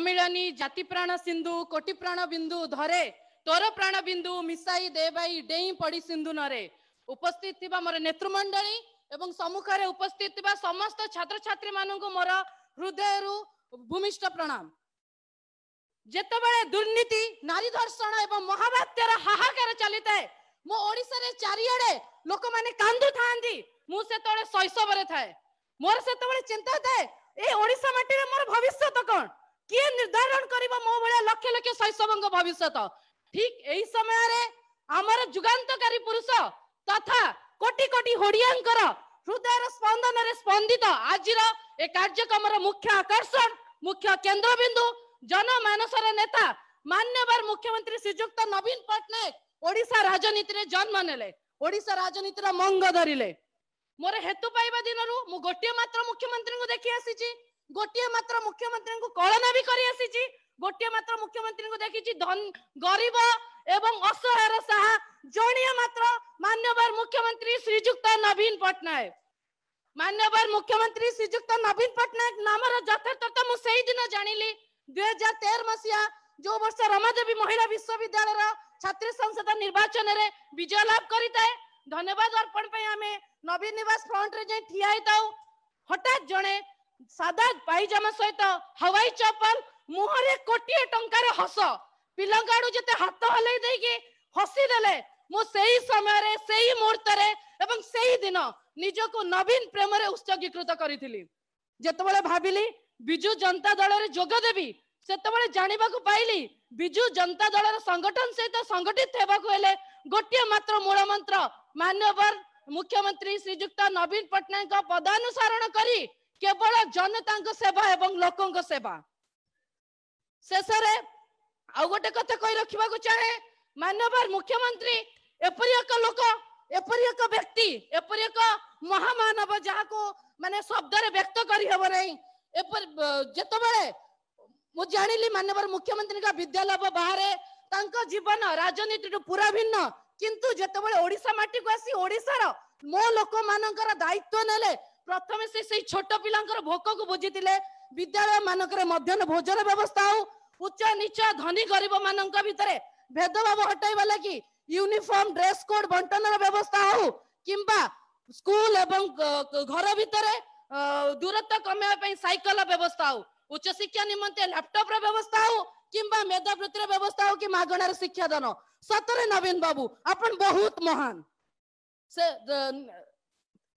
सम्मिलनी जाति प्राण सिंधु कोटि प्राण बिंदु धरे तोर प्राण बिंदु मिसाई देवाई डेई पड़ी सिंधु नरे। उपस्थित थिबा मोर नेतृमंडली एवं सम्मुखरे उपस्थित थिबा समस्त छात्र छात्री माननकु मोर हृदयरु भूमिष्ठ प्रणाम। जेतेबेले दुर्नीति नारी धर्षण एवं महावात्यार हाहाकार चलिताए मो ओडिसा रे चारियाडे लोक माने कांदु थांदी मु सेतबेले शैशव रे थाए मोर सेतबेले चिंता थाए ए ओडिसा माटी रे मोर भविष्य त कोन किए निर्धारण करिबो मो भले लक्ष लक्ष शैशवंग भविष्य। ठीक एही समय रे हमर जुगांतकारी पुरुष तथा कोटि कोटि होडियांकर हृदयर स्पंदन रे स्पंदित आजिर ए कार्यक्रम रो मुख्य आकर्षण मुख्य केंद्र बिंदु जनमानस रे नेता मान्यवर मुख्यमंत्री श्रीजुक्त नवीन पटनायक ओडिसा राजनीति रे जन्म नेले, ओडिसा राजनीति रा मंग धरिले। मोर हेतु पाइबा दिनरु मु गोटिए मात्र मुख्यमंत्री को देखि आसीची, गोटिए मात्र मुख्यमंत्री को कळना भी करी आसीची, गोटिए मात्र मुख्यमंत्री को देखिची धन गरीब एवं असहायर साहा जोनिया मात्र मान्यवर मुख्यमंत्री श्रीजुक्त नवीन पटनायक। मान्यवर मुख्यमंत्री श्रीजुक्त नवीन पटनायक नामर यथार्थता मु सेही दिन जानिली 2013 मसिया जो वर्ष रमादेवी महिला विश्वविद्यालय रा छात्र संसद निर्वाचन रे विजय लाभ करिताए। धन्यवाद अर्पण पई आमे नवीन निवास फ्रंट रे जे ठिया हेताउ हटात जणे सादा पायजामा सहित हवाई चप्पल मुहरे कोटिए टंका रे हस पिलंगाडू जते हाथ हलै दे के हसी देले। मो सेही समय रे सेही मुहूर्त रे एवं सेही दिन निज को नवीन प्रेम रे उत्सर्गीकृत करिथिली। जतबेले भाबिली बिजू जनता दल रे जोग देबी सेतबेले जानिबा को पाइली बिजू जनता दल रे संगठन सहित संगठित हेबा को हेले गोटिए मात्र मूल मंत्र माननीय मुख्यमंत्री श्रीजुक्त नवीन पटनायक पदानुसारण करी केवल जनता को सेवा एवं लोकन को सेवा। शेष रे आ गोटे कथा कहि रखिबा को चाहे माननीय मुख्यमंत्री एपरि एक लोक एपरि एक व्यक्ति एपरि एक महामानव जहा को माने शब्द रे व्यक्त करि हेबो नहीं। एपर जतबेले मु जानिली माननीय मुख्यमंत्री का विद्यालय बाहर तांको जीवन राजनीति पूरा भिन्न किंतु जतबेले ओडिसा माटी को आसी ओडिसा रो मो लोक मानकर दायित्व नेले प्रथमे से सही छोट पिलांकर भोक को बुझितिले विद्यालय मानकर मध्यान भोजन व्यवस्था हो उच्च नीच धनी गरीब मानक भितर भेदभाव हटाइबा लागि यूनिफॉर्म ड्रेस कोड बंटन व्यवस्था हो किंबा स्कूल एवं घर भितर दूरत्व कमेवा पई साइकल व्यवस्था हो उच्च शिक्षा निमंते लैपटॉप व्यवस्था हो किंबा मेधावृत्ति व्यवस्था हो कि मागणार शिक्षादान। सतरे नवीन बाबू आपण बहुत महान। से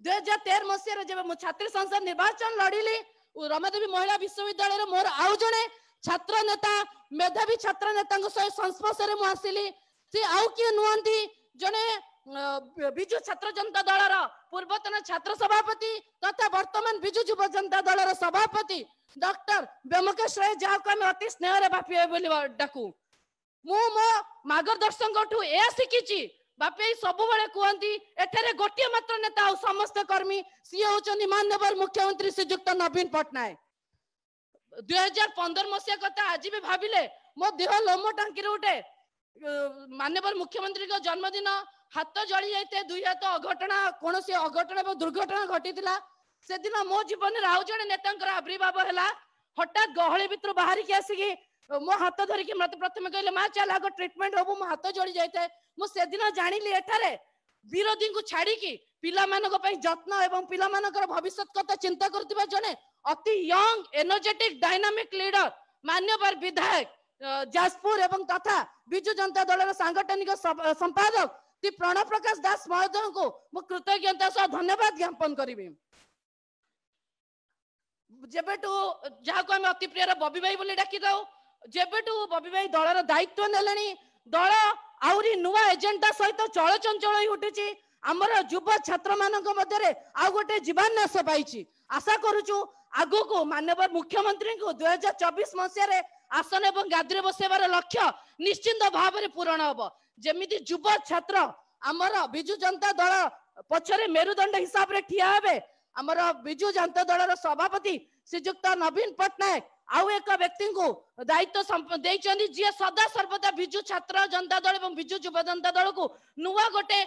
2013 मसिया रे जब मु छात्र संसद निर्वाचन लड़ीली रमादेवी महिला विश्वविद्यालय मोर आउ जने छात्र नेता मेधावी छात्र नेता संस्पर्श रे मु आसिली से आउ के नुआंती जने बिजू छात्र जनता दल रो पूर्वतन छात्र सभापति तथा वर्तमान बिजू युवा जनता दल रो सभापति डॉक्टर बेमकेश राय जा को हम अति स्नेह रे बापे बोली डाकू। मु मो मार्गदर्शक ठू ए सिकिची बापे सब बेले कहंती एठारे गोटिए मात्र नेता आ समस्त कर्मी सी होचनी माननीय मुख्यमंत्री श्रीजुक्त नवीन पटनायक। 2015 मसिया कथा आज भी भाविले मो देह लोम टांकी उठे। माननीय मुख्यमंत्री को जन्मदिन हाथ जली जाते दुई हाथ अघटना कौन से अघटना एवं दुर्घटना घटी से दिन मो जीवन में आउ जड़े नेता आविर्भाव है। हठात गहली भितर बाहर की आसिकी मो हाथ धरिकी मत प्रथम कहले माँ चल आग ट्रिटमेंट हबू मो हाथ जली जाए। मुझे जानी एठारे विरोधी को छाड़ी पिला जत्न एवं पिला भविष्य कथा चिंता करुवा जड़े अति यंग एनर्जेटिक डायनामिक लीडर मान्यवर विधायक जाजपुर एवं तथा बिजू जनता दल सांगठनिक संपादक श्री प्रणव प्रकाश दास महोदय को मु कृतज्ञता सह धन्यवाद ज्ञापन करी। जेबेटू जहाको हम अति प्रियर बबी भाई बोली डाकी दाओ जेबेटू बबी भाई दलर दायित्व नेलेनी दल आउरी नुवा एजेंडा सहित चलचंचल होई उठिची। आमर युव छात्र मानक मध्यरे आ गोटे जीवान्यास पाइची। आशा करूचु आगु को माननीय मुख्यमंत्री को 2024 मसिया रे आसन एवं गाद्रे बसेबार लक्ष्य निश्चिंत भाव रे पूरण होबो। जेमिति युव छात्र आमर बिजू जनता दल पछरे मेरुदंड हिसाब रे ठिया हेबे। आमर बिजू जनता दल रो सभापति श्रीजुक्त नवीन पटनायक आउ एक व्यक्ति को दायित्व देइचंदी जे सदा सर्वदा बिजू छात्र जनता दल एवं बिजू युवा जनता दल को नुवा गोटे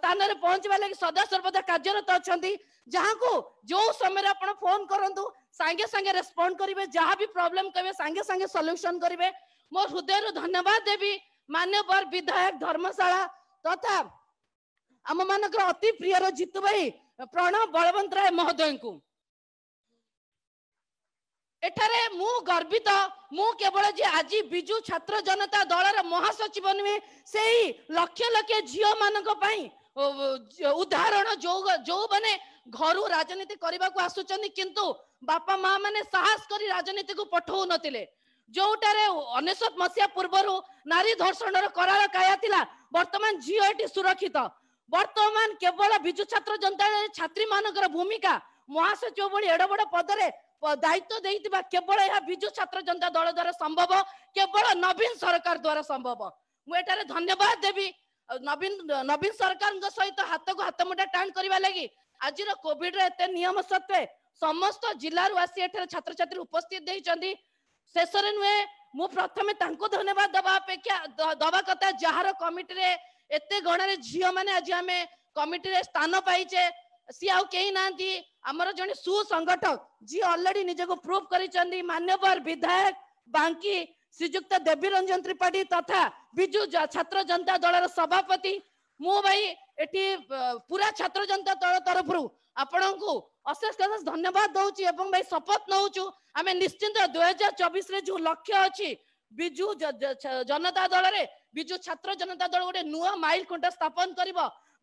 स्थान रे पहुंचबा लागि सदा सर्वदा कार्यरत अछंती। जहां को जो समय रे आपण फोन करंतु सांगे सांगे रेस्पॉन्ड करेंगे, जहाँ भी प्रॉब्लम कहे सांगे सांगे सॉल्यूशन करेंगे। मोर हृदय धन्यवाद देवी मान्यवर विधायक धर्मशाला तथा आम मान अति प्रिय जीतू भाई प्रणव बलवतराय महोदय को एठारे मु गर्वित मु केवल जे आज बिजू छात्र जनता दल महासचिव नुहे से लक्ष लक्ष झील मान उदाहरण जो जो मैंने घर राजनीति करने को आसुच्च किंतु बापा माँ मैंने साहस कर राजनीति को पठौ नथिले। जोटारे 19 मसीहा पूर्वर नारी धर्षण करार काया बर्तमान झील ये सुरक्षित। बर्तमान केवल बिजू छात्र जनता छात्री मानकर भूमिका महासचिव भाई एड बड़ पदरे दायित्व देइतिबा केवल यह बिजू छात्र जनता दल द्वारा संभव, केवल नवीन सरकार द्वारा संभव। मुझे धन्यवाद देवी नवीन सरकार सहित हाथ को हाथ मुठा टाण करने लगी। आज कोविड एते नियम सत्वे समस्त जिल्ला आसी छात्र छात्री उपस्थित होती शेष नुहे। मु प्रथम धन्यवाद दवा अपेक्षा दवा कथा जार कमिटी एत गण झील मैंने आज आम कमिटी स्थान पाइचे सी आउ कहीं ना आमर जन सुसंगठक जी ऑलरेडी निजे को प्रूव करी मान्यवर विधायक बांकी श्रीजुक्त देवी रंजन त्रिपाठी तथा बिजू छात्र जनता दल सभापति मु भाई एटी पूरा छात्र जनता दल तरफ आपको अशेष अशेष धन्यवाद दौची एवं भाई शपथ नौचु आम निश्चिंत 2024 जो लक्ष्य अच्छी बिजू जनता दल रे बिजू छात्र जनता दल गोटे नुआ माइल खुंटा स्थापन कर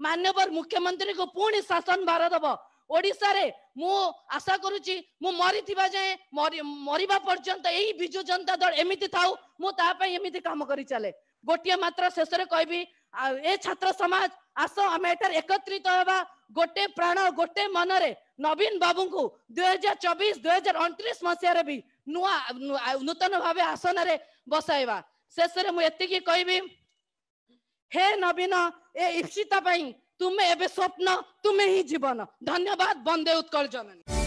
मान्यवर मुख्यमंत्री को पुणी शासन भार दब। ओडिशा रे मु आशा करुची मु मरी थिबा जाए मरीबा पर्यंत एही बिजू जनता दल एमिति थाउ मु ता पई एमिति काम करी चले। गोटिया मात्र शेष रे कहबी ए छात्र समाज आस आम एटार एकत्रित होबा गोटे प्राण गोटे मन रे नवीन बाबू को 2024-2029 मसीह रे भी नुआ नूतन भावे आसन रे बसाइबा। शेष रे मु एतिकी कहबी हे नवीन ए इप्सिता पई तुम्हें एवं स्वप्न तुम्हें ही जीवन। धन्यवाद, वंदे उत्कल जननी।